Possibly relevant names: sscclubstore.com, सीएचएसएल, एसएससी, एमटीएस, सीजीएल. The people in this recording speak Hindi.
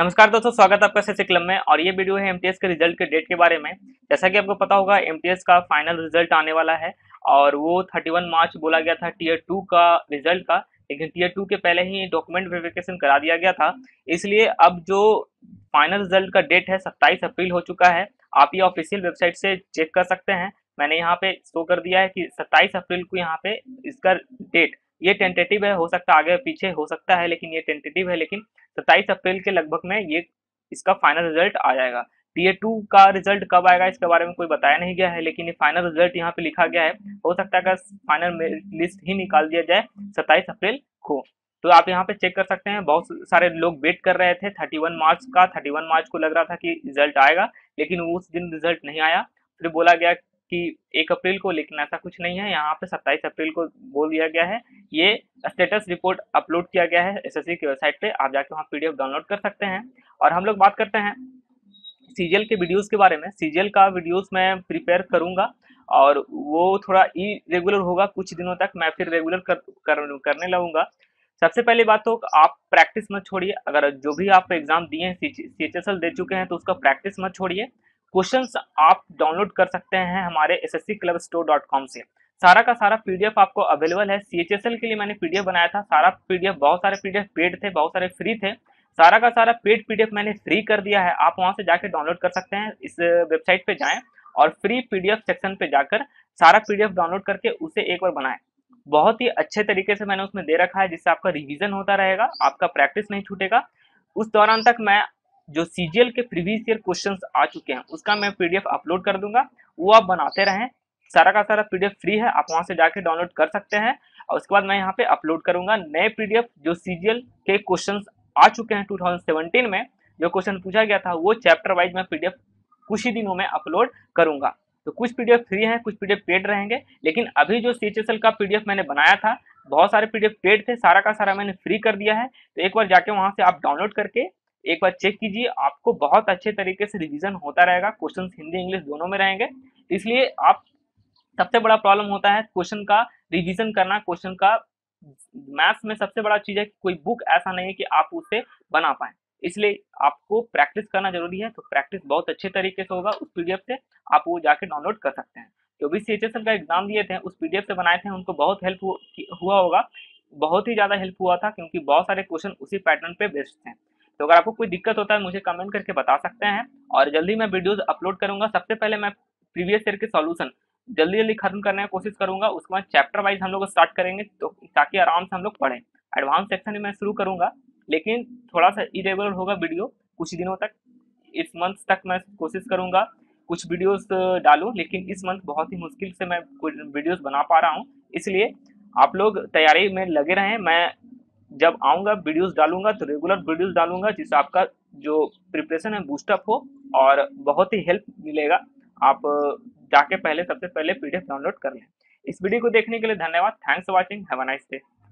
नमस्कार दोस्तों, स्वागत है आपका एसएससी क्लब में। और ये वीडियो है एमटीएस के रिजल्ट के डेट के बारे में। जैसा कि आपको पता होगा, एमटीएस का फाइनल रिजल्ट आने वाला है और वो 31 मार्च बोला गया था टीयर 2 का रिजल्ट का, लेकिन टीयर 2 के पहले ही डॉक्यूमेंट वेरिफिकेशन करा दिया गया था, इसलिए अब जो फाइनल रिजल्ट का डेट है 27 अप्रैल हो चुका है। आप ये ऑफिशियल वेबसाइट से चेक कर सकते हैं। मैंने यहाँ पे शो कर दिया है कि 27 अप्रैल को यहाँ पे इसका डेट, ये टेंटेटिव है, हो सकता है आगे पीछे हो सकता है, लेकिन ये टेंटेटिव है। लेकिन 27 अप्रैल के लगभग में ये इसका फाइनल रिजल्ट आ जाएगा। टीयर 2 का रिजल्ट कब आएगा इसके बारे में कोई बताया नहीं गया है, लेकिन ये फाइनल रिजल्ट यहाँ पे लिखा गया है। हो सकता है अगर फाइनल लिस्ट ही निकाल दिया जाए 27 अप्रैल को, तो आप यहाँ पे चेक कर सकते हैं। बहुत सारे लोग वेट कर रहे थे 31 मार्च का। 31 मार्च को लग रहा था कि रिजल्ट आएगा, लेकिन उस दिन रिजल्ट नहीं आया। फिर बोला गया कि 1 अप्रैल को, लेकिन ऐसा कुछ नहीं है। यहाँ पे 27 अप्रैल को बोल दिया गया है। ये स्टेटस रिपोर्ट अपलोड किया गया है एसएससी की वेबसाइट पे, आप जाके वहाँ पीडीएफ डाउनलोड कर सकते हैं। और हम लोग बात करते हैं सीजीएल के वीडियोस के बारे में। सीजीएल का वीडियोस मैं प्रिपेयर करूँगा और वो थोड़ा इरेगुलर होगा कुछ दिनों तक, मैं फिर रेगुलर करने लगूंगा। सबसे पहली बात तो आप प्रैक्टिस मत छोड़िए। अगर जो भी आप एग्जाम दिए हैं, सीएचएसएल दे चुके हैं, तो उसका प्रैक्टिस मत छोड़िए। क्वेश्चंस आप डाउनलोड कर सकते हैं हमारे sscclubstore.com से। सारा का सारा पीडीएफ आपको अवेलेबल है। सीएचएसएल के लिए मैंने पीडीएफ बनाया था, सारा पीडीएफ, बहुत सारे पीडीएफ पेड थे, बहुत सारे फ्री थे। सारा का सारा पेड पीडीएफ मैंने फ्री कर दिया है, आप वहां से जाकर डाउनलोड कर सकते हैं। इस वेबसाइट पे जाएं और फ्री पीडीएफ सेक्शन पे जाकर सारा पीडीएफ डाउनलोड करके उसे एक बार बनाएं। बहुत ही अच्छे तरीके से मैंने उसमें दे रखा है, जिससे आपका रिविजन होता रहेगा, आपका प्रैक्टिस नहीं छूटेगा। उस दौरान तक मैं जो सीजीएल के प्रीवियस ईयर क्वेश्चंस आ चुके हैं उसका मैं पीडीएफ अपलोड कर दूंगा, वो आप बनाते रहें। सारा का सारा पीडीएफ फ्री है, आप वहां से जाके डाउनलोड कर सकते हैं। और उसके बाद मैं यहां पे अपलोड करूंगा नए पीडीएफ, जो सीजीएल के क्वेश्चंस आ चुके हैं 2017 में जो क्वेश्चन पूछा गया था, वो चैप्टर वाइज मैं पीडीएफ कुछ ही दिनों में अपलोड करूंगा। तो कुछ पीडीएफ फ्री हैं, कुछ पीडीएफ पेड रहेंगे, लेकिन अभी जो सीएचएसएल का पीडीएफ मैंने बनाया था, बहुत सारे पीडीएफ पेड थे, सारा का सारा मैंने फ्री कर दिया है। तो एक बार जाके वहां से आप डाउनलोड करके एक बार चेक कीजिए, आपको बहुत अच्छे तरीके से रिवीजन होता रहेगा। क्वेश्चंस हिंदी इंग्लिश दोनों में रहेंगे, इसलिए आप सबसे बड़ा प्रॉब्लम होता है क्वेश्चन का रिवीजन करना। क्वेश्चन का मैथ्स में सबसे बड़ा चीज़ है कि कोई बुक ऐसा नहीं है कि आप उसे बना पाएं, इसलिए आपको प्रैक्टिस करना जरूरी है। तो प्रैक्टिस बहुत अच्छे तरीके से होगा उस पीडीएफ से, आप वो जाके डाउनलोड कर सकते हैं। जो भी सीएचएसएल का एग्जाम दिए थे उस पीडीएफ से बनाए थे, उनको बहुत हेल्प हुआ होगा, बहुत ही ज़्यादा हेल्प हुआ था, क्योंकि बहुत सारे क्वेश्चन उसी पैटर्न पर बेस्ड थे। तो अगर आपको कोई दिक्कत होता है मुझे कमेंट करके बता सकते हैं, और जल्दी मैं वीडियोस अपलोड करूंगा। सबसे पहले मैं प्रीवियस ईयर के सॉल्यूशन जल्दी खत्म करने की कोशिश करूंगा, उसके बाद चैप्टर वाइज हम लोग स्टार्ट करेंगे, तो ताकि आराम से हम लोग पढ़ें। एडवांस सेक्शन मैं शुरू करूंगा, लेकिन थोड़ा सा इरेगुलर होगा वीडियो कुछ दिनों तक। इस मंथ तक मैं कोशिश करूँगा कुछ वीडियोज़ डालूँ, लेकिन इस मंथ बहुत ही मुश्किल से मैं कुछ वीडियोज़ बना पा रहा हूँ, इसलिए आप लोग तैयारी में लगे रहें। मैं जब आऊँगा वीडियोस डालूंगा, तो रेगुलर वीडियोस डालूंगा, जिससे आपका जो प्रिपरेशन है बूस्टअप हो और बहुत ही हेल्प मिलेगा। आप जाके पहले सबसे पहले पीडीएफ डाउनलोड कर लें। इस वीडियो को देखने के लिए धन्यवाद। Thanks for watching. Have a nice day.